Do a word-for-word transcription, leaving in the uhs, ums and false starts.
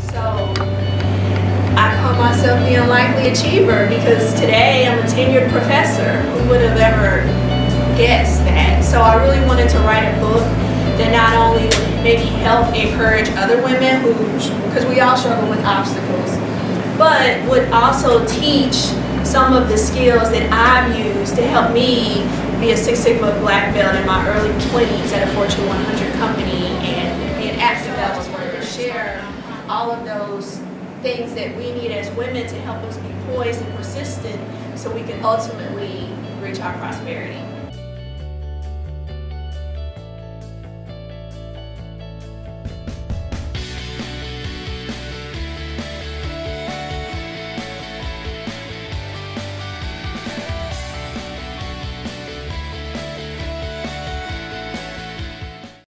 So I call myself the unlikely achiever because today I'm a tenured professor. Who would have ever guessed that? So I really wanted to write a book that not only maybe help encourage other women who, because we all struggle with obstacles, but would also teach some of the skills that I've used to help me be a Six Sigma Black Belt in my early twenties at a Fortune one hundred company and be an active was wanted to share all of those things that we need as women to help us be poised and persistent so we can ultimately reach our prosperity.